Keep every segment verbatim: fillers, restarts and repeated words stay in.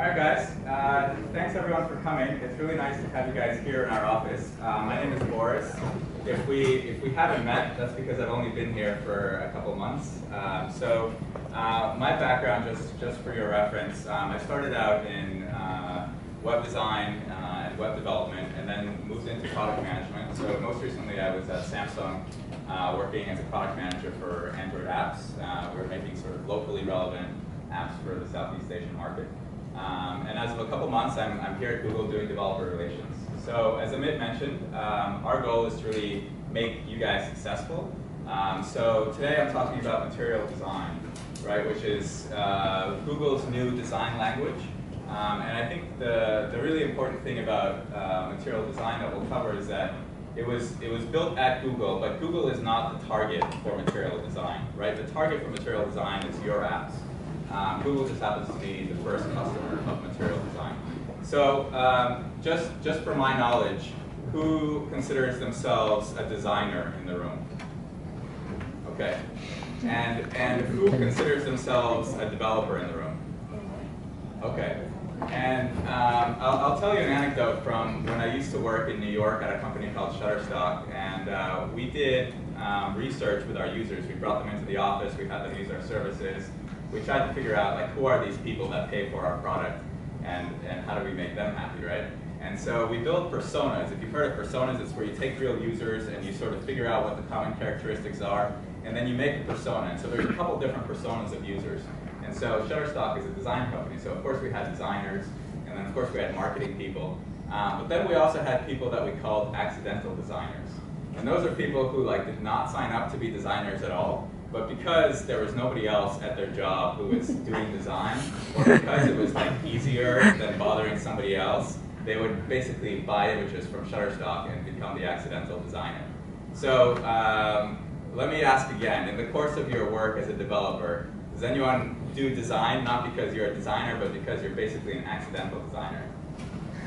All right, guys. Uh, thanks, everyone, for coming. It's really nice to have you guys here in our office. Uh, my name is Boris. If we if we haven't met, that's because I've only been here for a couple months. Um, so uh, my background, just just for your reference, um, I started out in uh, web design uh, and web development, and then moved into product management. So most recently, I was at Samsung, uh, working as a product manager for Android apps. Uh, we were making sort of locally relevant apps for the Southeast Asian market. Um, and as of a couple months, I'm, I'm here at Google doing developer relations. So as Amit mentioned, um, our goal is to really make you guys successful. Um, so today I'm talking about material design, right, which is uh, Google's new design language. Um, and I think the, the really important thing about uh, material design that we'll cover is that it was, it was built at Google, but Google is not the target for material design, right? The target for material design is your apps. Um, Google just happens to be the first customer of material design. So um, just, just for my knowledge, who considers themselves a designer in the room? Okay. And, and who considers themselves a developer in the room? Okay. And um, I'll, I'll tell you an anecdote from when I used to work in New York at a company called Shutterstock, and uh, we did um, research with our users. We brought them into the office, we had them use our services. We tried to figure out, like, who are these people that pay for our product, and, and how do we make them happy, right? And so we built personas. If you've heard of personas, it's where you take real users and you sort of figure out what the common characteristics are, and then you make a persona. And so there's a couple different personas of users. And so Shutterstock is a design company, so of course we had designers, and then of course we had marketing people. Um, but then we also had people that we called accidental designers. And those are people who, like, did not sign up to be designers at all, but because there was nobody else at their job who was doing design, or because it was, like, easier than bothering somebody else, they would basically buy images from Shutterstock and become the accidental designer. So um, let me ask again, in the course of your work as a developer, does anyone do design not because you're a designer, but because you're basically an accidental designer?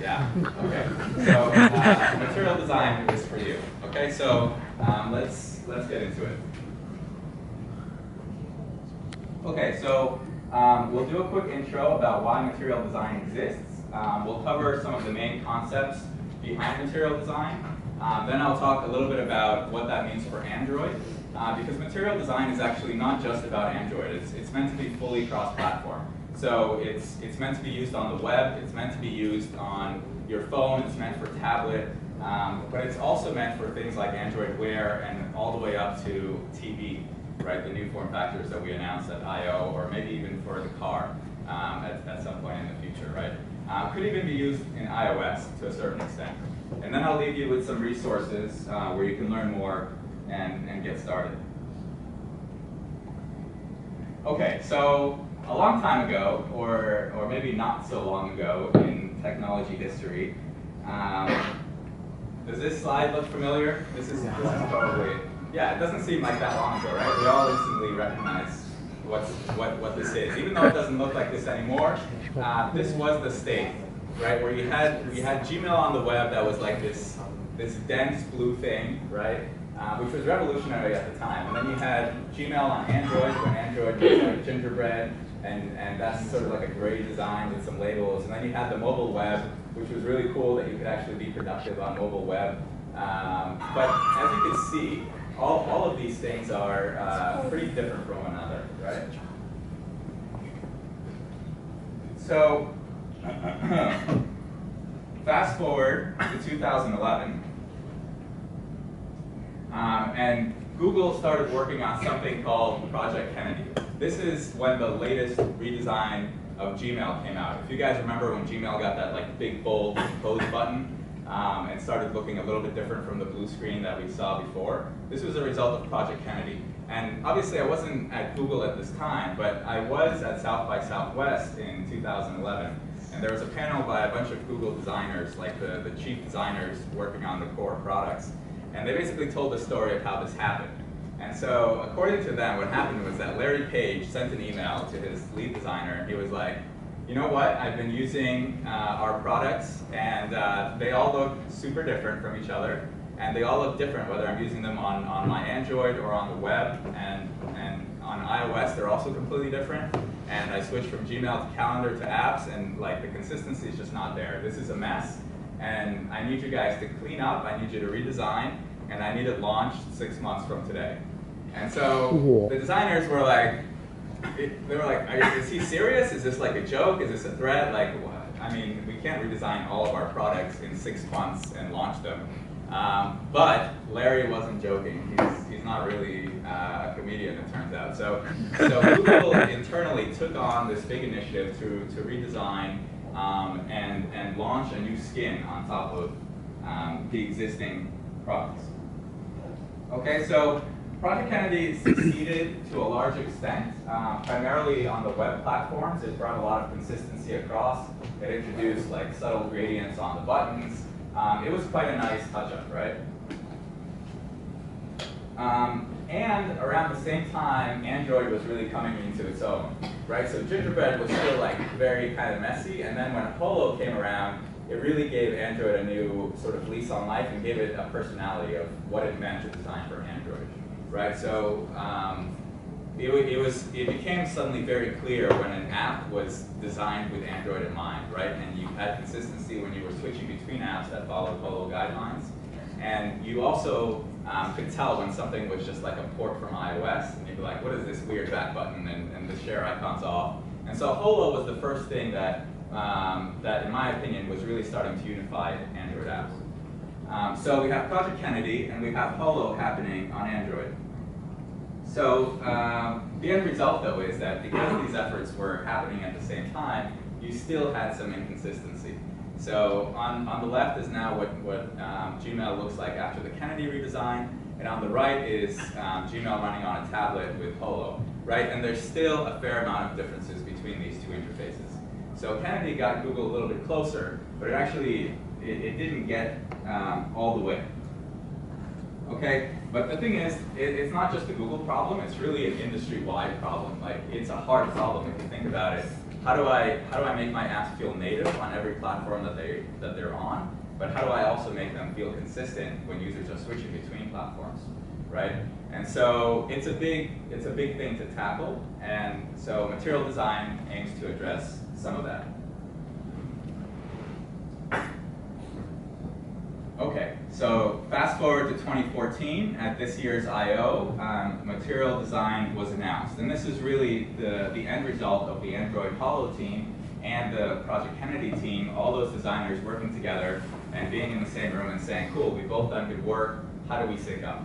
Yeah, okay. So uh, material design is for you. Okay, so um, let's, let's get into it. Okay, so um, we'll do a quick intro about why material design exists. Um, we'll cover some of the main concepts behind material design. Um, then I'll talk a little bit about what that means for Android, uh, because material design is actually not just about Android. It's, it's meant to be fully cross-platform. So it's, it's meant to be used on the web, it's meant to be used on your phone, it's meant for tablet, um, but it's also meant for things like Android Wear and all the way up to T V. Right, the new form factors that we announced at I O, or maybe even for the car um, at, at some point in the future, right? Um, could even be used in iOS to a certain extent. And then I'll leave you with some resources uh, where you can learn more and, and get started. Okay, so a long time ago, or, or maybe not so long ago in technology history, um, does this slide look familiar? This is, this is probably it. Yeah, it doesn't seem like that long ago, right? We all instantly recognize what's, what, what this is. Even though it doesn't look like this anymore, uh, this was the state, right? Where you had, you had Gmail on the web that was like this, this dense blue thing, right? Uh, which was revolutionary at the time. And then you had Gmail on Android, when Android was like Gingerbread, and, and that's sort of like a gray design with some labels. And then you had the mobile web, which was really cool that you could actually be productive on mobile web. Um, but as you can see, All, all of these things are uh, pretty different from one another, right? So, fast forward to two thousand eleven, um, and Google started working on something called Project Kennedy. This is when the latest redesign of Gmail came out. If you guys remember when Gmail got that, like, big bold close button, Um, and started looking a little bit different from the blue screen that we saw before. This was a result of Project Kennedy. And obviously I wasn't at Google at this time, but I was at South by Southwest in two thousand eleven. And there was a panel by a bunch of Google designers, like the, the chief designers working on the core products. And they basically told the story of how this happened. And so according to them, what happened was that Larry Page sent an email to his lead designer, and he was like, you know what, I've been using uh, our products, and uh, they all look super different from each other, and they all look different whether I'm using them on, on my Android or on the web, and, and on iOS they're also completely different, and I switched from Gmail to calendar to apps, and like the consistency is just not there. This is a mess, and I need you guys to clean up, I need you to redesign, and I need it launched six months from today. And so the designers were like, it, they were like, are, is he serious? Is this like a joke? Is this a threat? Like, what? I mean, we can't redesign all of our products in six months and launch them. Um, but Larry wasn't joking. He's, he's not really uh, a comedian, it turns out. So, so Google internally took on this big initiative to, to redesign um, and, and launch a new skin on top of um, the existing products. Okay, so Project Kennedy succeeded to a large extent, uh, primarily on the web platforms. It brought a lot of consistency across. It introduced like subtle gradients on the buttons. Um, it was quite a nice touch-up, right? Um, and around the same time, Android was really coming into its own, right? So Gingerbread was still like very kind of messy, and then when Holo came around, it really gave Android a new sort of lease on life and gave it a personality of what it meant to design for Android. Right, so um, it, it was it became suddenly very clear when an app was designed with Android in mind, right? And you had consistency when you were switching between apps that followed Holo guidelines, and you also um, could tell when something was just like a port from iOS, and you'd be like, "What is this weird back button?" and, and the share icon's off. And so Holo was the first thing that um, that, in my opinion, was really starting to unify Android apps. Um, so we have Project Kennedy and we have Holo happening on Android. So um, the end result, though, is that because these efforts were happening at the same time, you still had some inconsistency. So on, on the left is now what, what um, Gmail looks like after the Kennedy redesign, and on the right is um, Gmail running on a tablet with Holo, right? And there's still a fair amount of differences between these two interfaces. So Kennedy got Google a little bit closer, but it actually it, it didn't get um, all the way. Okay, but the thing is, it, it's not just a Google problem, it's really an industry-wide problem. Like, it's a hard problem if you think about it. How do I, how do I make my apps feel native on every platform that, they, that they're on, but how do I also make them feel consistent when users are switching between platforms, right? And so it's a big, it's a big thing to tackle, and so material design aims to address some of that. Okay, so fast forward to twenty fourteen, at this year's I O, um, material design was announced. And this is really the, the end result of the Android Holo team and the Project Kennedy team, all those designers working together and being in the same room and saying, cool, we've both done good work, how do we sync up?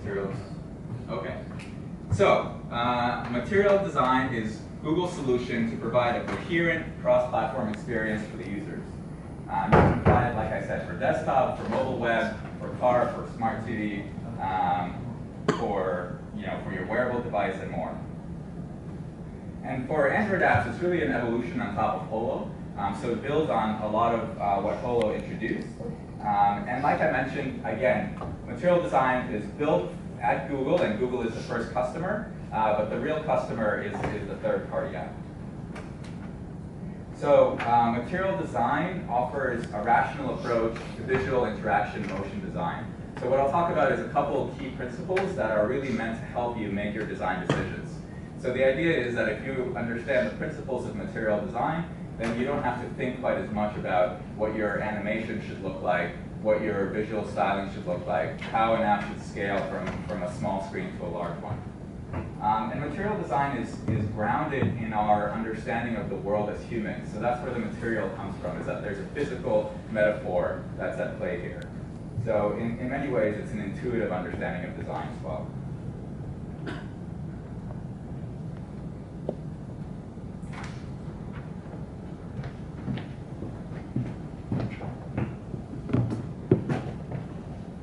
Materials, okay. So, uh, material design is Google's solution to provide a coherent cross-platform experience for the users. Um, you can provide it, like I said, for desktop, for mobile web, for car, for smart T V, um, for, you know, for your wearable device and more. And for Android apps, it's really an evolution on top of Holo. Um, so it builds on a lot of uh, what Holo introduced. Um, and like I mentioned, again, material design is built at Google, and Google is the first customer. Uh, but the real customer is, is the third-party app. So uh, material design offers a rational approach to visual interaction motion design. So what I'll talk about is a couple of key principles that are really meant to help you make your design decisions. So the idea is that if you understand the principles of material design, then you don't have to think quite as much about what your animation should look like, what your visual styling should look like, how an app should scale from, from a small screen to a large one. Um, and material design is, is grounded in our understanding of the world as humans. So that's where the material comes from, is that there's a physical metaphor that's at play here. So in, in many ways, it's an intuitive understanding of design as well.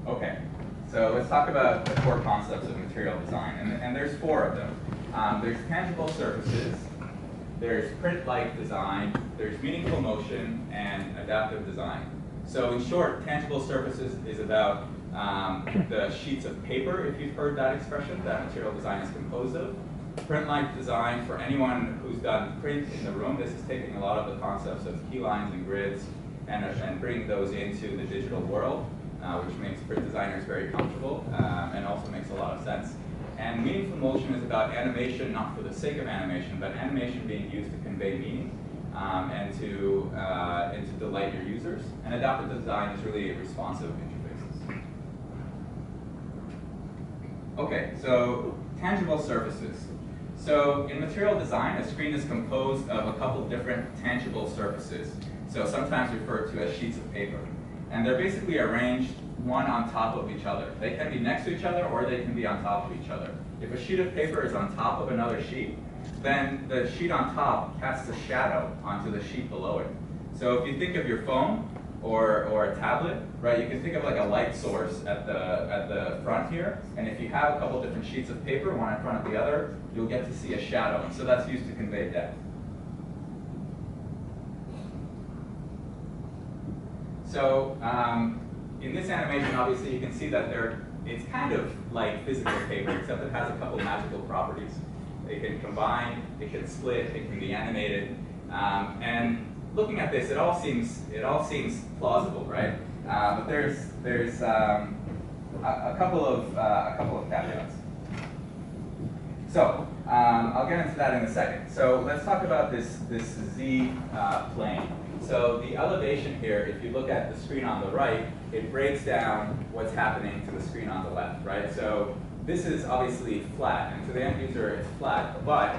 Okay, so let's talk about the core concepts of material design. And, and there's four of them. Um, there's tangible surfaces, there's print-like design, there's meaningful motion, and adaptive design. So in short, tangible surfaces is about um, the sheets of paper, if you've heard that expression, that material design is composed of. Print-like design, for anyone who's done print in the room, this is taking a lot of the concepts of keylines and grids and, and bringing those into the digital world. uh, which makes for designers very comfortable um, and also makes a lot of sense. And meaningful motion is about animation, not for the sake of animation, but animation being used to convey meaning um, and, to, uh, and to delight your users. And adaptive design is really a responsive interfaces. Okay, so tangible surfaces. So in material design, a screen is composed of a couple different tangible surfaces. So sometimes referred to as sheets of paper. And they're basically arranged one on top of each other. They can be next to each other or they can be on top of each other. If a sheet of paper is on top of another sheet, then the sheet on top casts a shadow onto the sheet below it. So if you think of your phone or, or a tablet, right, you can think of like a light source at the, at the front here. And if you have a couple different sheets of paper, one in front of the other, you'll get to see a shadow. And so that's used to convey depth. So um, in this animation, obviously, you can see that there, it's kind of like physical paper, except it has a couple magical properties. It can combine, it can split, it can be animated. Um, and looking at this, it all seems it all seems plausible, right? Uh, but there's there's um, a, a couple of uh, a couple of caveats. So um, I'll get into that in a second. So let's talk about this this Z uh, plane. So the elevation here, if you look at the screen on the right, it breaks down what's happening to the screen on the left, right? So this is obviously flat, and to the end user it's flat, but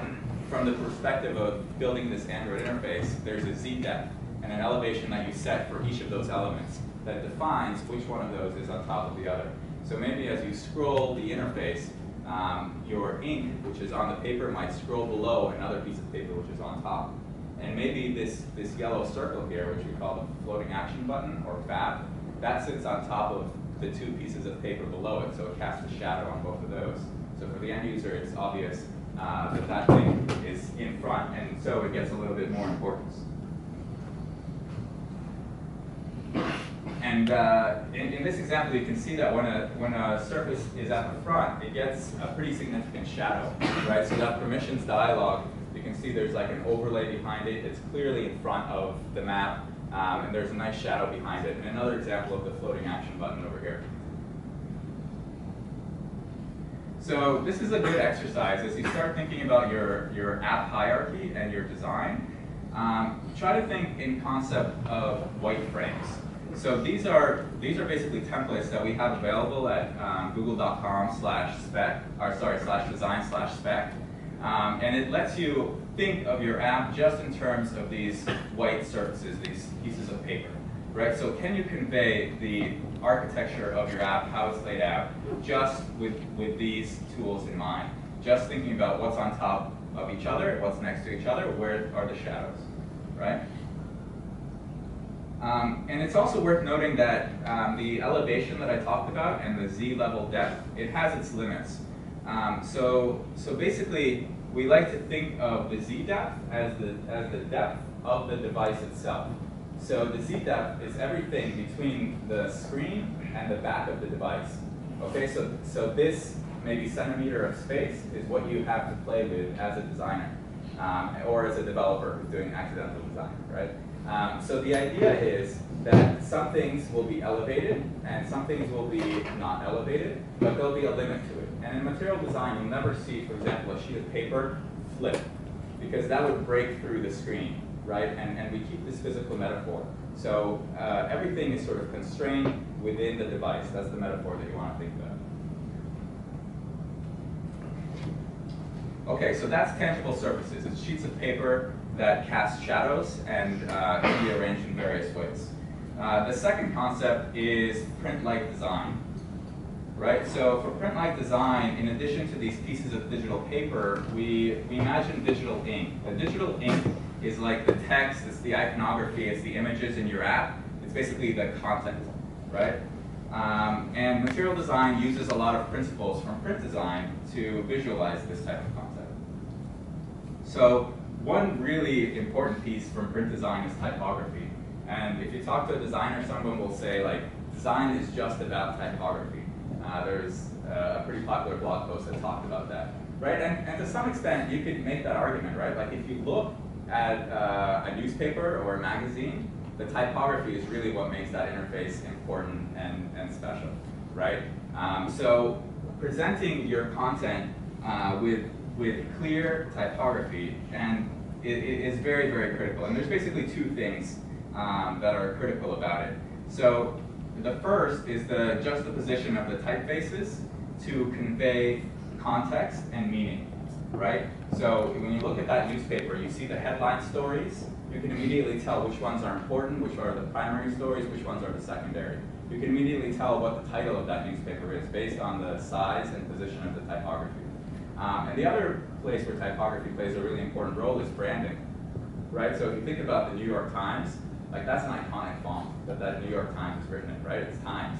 from the perspective of building this Android interface, there's a Z depth and an elevation that you set for each of those elements that defines which one of those is on top of the other. So maybe as you scroll the interface, um, your ink, which is on the paper, might scroll below another piece of paper which is on top. And maybe this, this yellow circle here, which we call the floating action button, or F A B, that sits on top of the two pieces of paper below it, so it casts a shadow on both of those. So for the end user, it's obvious uh, that that thing is in front, and so it gets a little bit more importance. And uh, in, in this example, you can see that when a, when a surface is at the front, it gets a pretty significant shadow, right? So that permissions dialog, you can see there's like an overlay behind it. It's clearly in front of the map, um, and there's a nice shadow behind it. And another example of the floating action button over here. So this is a good exercise. As you start thinking about your, your app hierarchy and your design, um, try to think in concept of white frames. So these are, these are basically templates that we have available at um, google.com slash spec, or sorry, slash design slash spec. Um, and it lets you think of your app just in terms of these white surfaces, these pieces of paper, right? So can you convey the architecture of your app, how it's laid out, just with, with these tools in mind? Just thinking about what's on top of each other, what's next to each other, where are the shadows, right? Um, and it's also worth noting that um, the elevation that I talked about and the Z level depth, it has its limits. Um, so, so basically, we like to think of the Z depth as the, as the depth of the device itself. So the Z depth is everything between the screen and the back of the device. Okay, so, so this maybe centimeter of space is what you have to play with as a designer, um, or as a developer who's doing accidental design, right? Um, so the idea is that some things will be elevated and some things will be not elevated, but there'll be a limit to it. And in material design, you'll never see, for example, a sheet of paper flip, because that would break through the screen, right? And, and we keep this physical metaphor. So uh, everything is sort of constrained within the device. That's the metaphor that you want to think about. Okay, so that's tangible surfaces. It's sheets of paper that cast shadows and uh, can be arranged in various ways. Uh, the second concept is print-like design, right? So for print-like design, in addition to these pieces of digital paper, we, we imagine digital ink. The digital ink is like the text, it's the iconography, it's the images in your app. It's basically the content, right? Um, and material design uses a lot of principles from print design to visualize this type of concept. So one really important piece from print design is typography. And if you talk to a designer, someone will say, like, design is just about typography. Uh, there's a pretty popular blog post that talked about that, right? And, and to some extent, you could make that argument, right? Like, if you look at uh, a newspaper or a magazine, the typography is really what makes that interface important and, and special, right? Um, so presenting your content uh, with, with clear typography and it, it is very, very critical. And there's basically two things um, that are critical about it. So the first is the juxtaposition of the typefaces to convey context and meaning, right? So when you look at that newspaper, you see the headline stories. You can immediately tell which ones are important, which are the primary stories, which ones are the secondary. You can immediately tell what the title of that newspaper is based on the size and position of the typography. Um, and the other place where typography plays a really important role is branding, right? So if you think about the New York Times, like that's an iconic font that that New York Times is written in, right? It's Times.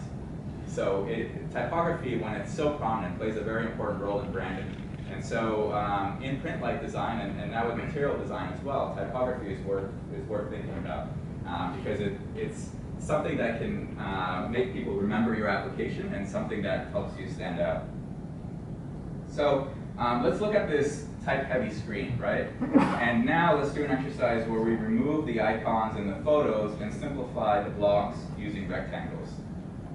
So it, typography, when it's so prominent, plays a very important role in branding. And so um, in print-like design, and, and now with material design as well, typography is worth, is worth thinking about um, because it, it's something that can uh, make people remember your application and something that helps you stand out. So um, let's look at this type-heavy screen, right? And now let's do an exercise where we remove the icons and the photos and simplify the blocks using rectangles.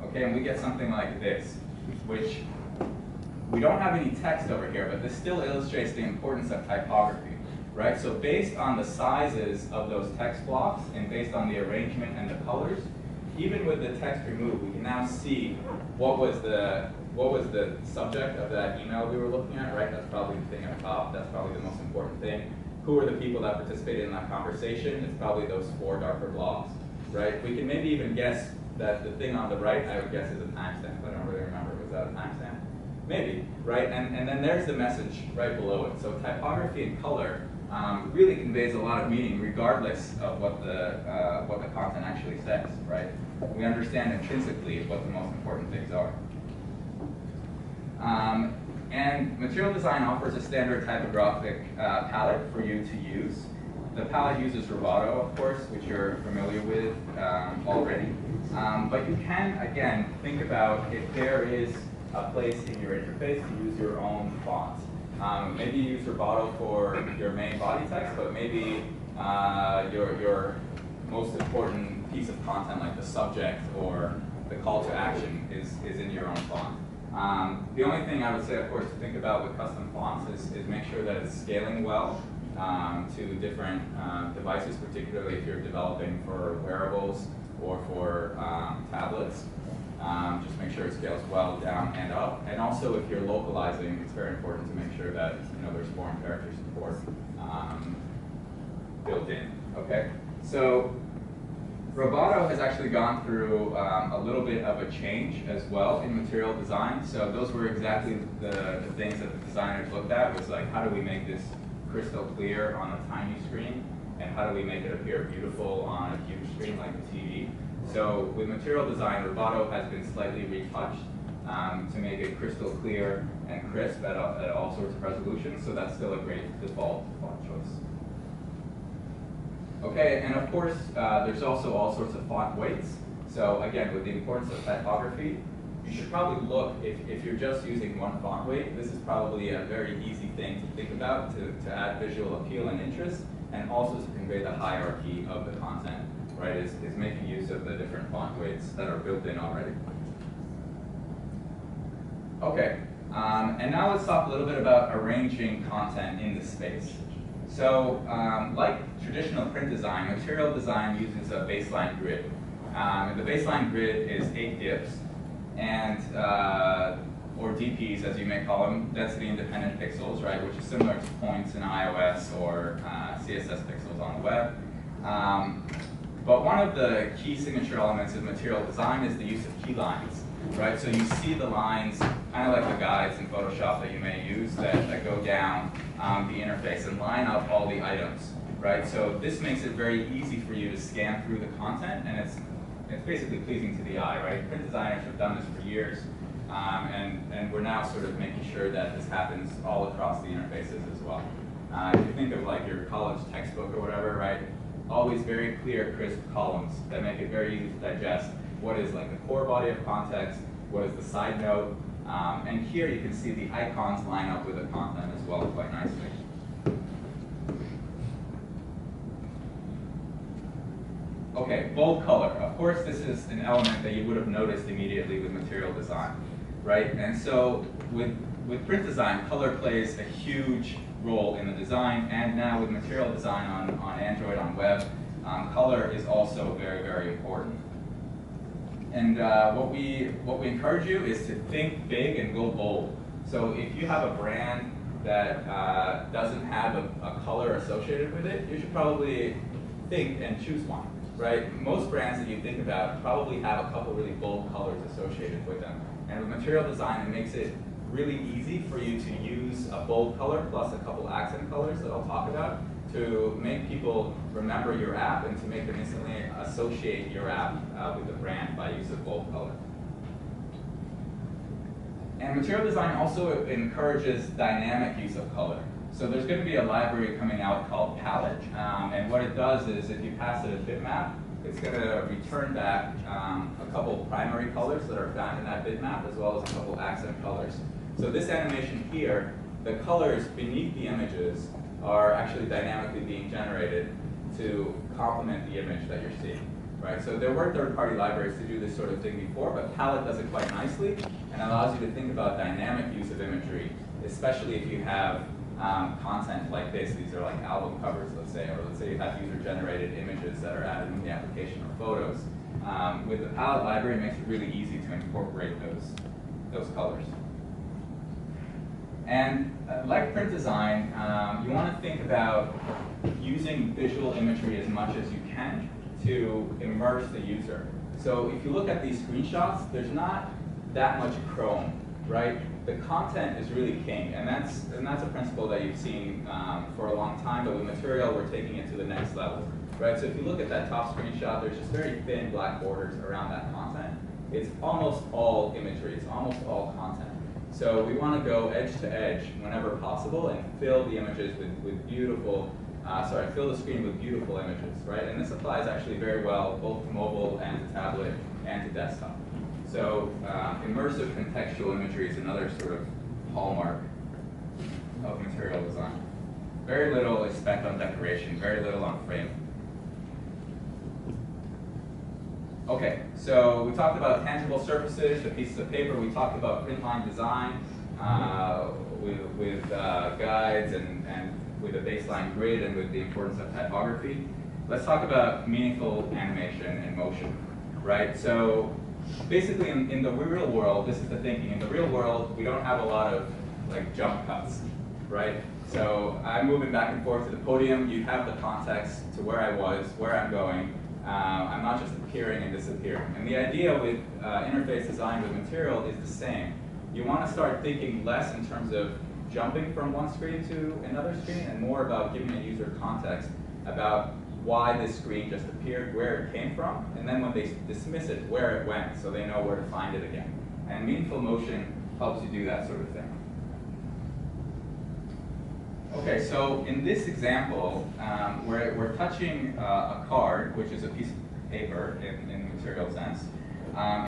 Okay, and we get something like this, which we don't have any text over here, but this still illustrates the importance of typography, right? So based on the sizes of those text blocks and based on the arrangement and the colors, even with the text removed, we can now see what was the what was the subject of that email we were looking at, right? That's probably the thing up top. That's probably the most important thing. Who were the people that participated in that conversation? It's probably those four darker blocks, right? We can maybe even guess that the thing on the right, I would guess, is a timestamp. I don't really remember. Was that a timestamp? Maybe, right? And, and then there's the message right below it. So typography and color um, really conveys a lot of meaning regardless of what the, uh, what the content actually says, right? We understand intrinsically what the most important things are. Um, and material design offers a standard typographic uh, palette for you to use. The palette uses Roboto, of course, which you're familiar with um, already. Um, but you can, again, think about if there is a place in your interface to use your own font. Um, maybe you use Roboto for your main body text, but maybe uh, your, your most important piece of content, like the subject or the call to action, is, is in your own font. Um, the only thing I would say, of course, to think about with custom fonts is, is make sure that it's scaling well um, to different um, devices, particularly if you're developing for wearables or for um, tablets. Um, just make sure it scales well down and up. And also, if you're localizing, it's very important to make sure that you know there's foreign character support um, built in. Okay, so Roboto has actually gone through um, a little bit of a change as well in material design. So those were exactly the, the things that the designers looked at. Was like, how do we make this crystal clear on a tiny screen, and how do we make it appear beautiful on a huge screen like a T V? So with material design, Roboto has been slightly retouched um, to make it crystal clear and crisp at, a, at all sorts of resolutions, so that's still a great default font choice. Okay, and of course, uh, there's also all sorts of font weights. So again, with the importance of typography, you should probably look, if, if you're just using one font weight, this is probably a very easy thing to think about to, to add visual appeal and interest, and also to convey the hierarchy of the content. Right, is, is making use of the different font weights that are built in already. Okay, um, and now let's talk a little bit about arranging content in the space. So, um, like traditional print design, material design uses a baseline grid. Um, and the baseline grid is eight diffs, and uh, or D Ps as you may call them, density independent pixels, right, which is similar to points in iOS or uh, C S S pixels on the web. Um, But one of the key signature elements of material design is the use of key lines, right? So you see the lines, kind of like the guides in Photoshop that you may use that, that go down um, the interface and line up all the items, right? So this makes it very easy for you to scan through the content, and it's, it's basically pleasing to the eye, right? Print designers have done this for years, um, and, and we're now sort of making sure that this happens all across the interfaces as well. Uh, if you think of like your college textbook or whatever, right? Always very clear, crisp columns that make it very easy to digest. What is like the core body of context? What is the side note? Um, and here you can see the icons line up with the content as well quite nicely. okay, bold color. Of course, this is an element that you would have noticed immediately with material design, right? And so with, with print design, color plays a huge role in the design, and now with material design on, on Android, on web, um, color is also very, very important. And uh, what, we, what we encourage you is to think big and go bold. So if you have a brand that uh, doesn't have a, a color associated with it, you should probably think and choose one, right? Most brands that you think about probably have a couple really bold colors associated with them. And with material design, it makes it really easy for you to use a bold color plus a couple accent colors that I'll talk about to make people remember your app and to make them instantly associate your app uh, with the brand by use of bold color. And material design also encourages dynamic use of color. So there's going to be a library coming out called Palette, um, and what it does is if you pass it a bitmap, it's going to return back um, a couple primary colors that are found in that bitmap as well as a couple accent colors. So this animation here, the colors beneath the images are actually dynamically being generated to complement the image that you're seeing, right? So there were third-party libraries to do this sort of thing before, but Palette does it quite nicely and allows you to think about dynamic use of imagery, especially if you have um, content like this. These are like album covers, let's say, or let's say you have user-generated images that are added in the application or photos. Um, with the Palette library, it makes it really easy to incorporate those, those colors. And uh, like print design, um, you want to think about using visual imagery as much as you can to immerse the user. So if you look at these screenshots, there's not that much chrome, right? The content is really king, and that's, and that's a principle that you've seen um, for a long time, but with material, we're taking it to the next level, right? So if you look at that top screenshot, there's just very thin black borders around that content. It's almost all imagery, it's almost all content. So we want to go edge to edge whenever possible and fill the images with, with beautiful, uh, sorry, fill the screen with beautiful images, right? And this applies actually very well both to mobile and to tablet and to desktop. So uh, immersive contextual imagery is another sort of hallmark of material design. Very little is spent on decoration, very little on frame. Okay, so we talked about tangible surfaces, the pieces of paper. We talked about print line design uh, with, with uh, guides and, and with a baseline grid and with the importance of typography. Let's talk about meaningful animation and motion, right? So basically in, in the real world, this is the thinking. In the real world, we don't have a lot of like jump cuts, right? So I'm moving back and forth to the podium. You have the context to where I was, where I'm going. Uh, I'm not just appearing and disappearing. And the idea with uh, interface design with material is the same. You want to start thinking less in terms of jumping from one screen to another screen and more about giving a user context about why this screen just appeared, where it came from, and then when they dismiss it, where it went, so they know where to find it again. And meaningful motion helps you do that sort of thing. Okay, so in this example, um, we're, we're touching uh, a card, which is a piece of paper in, in the material sense. Um,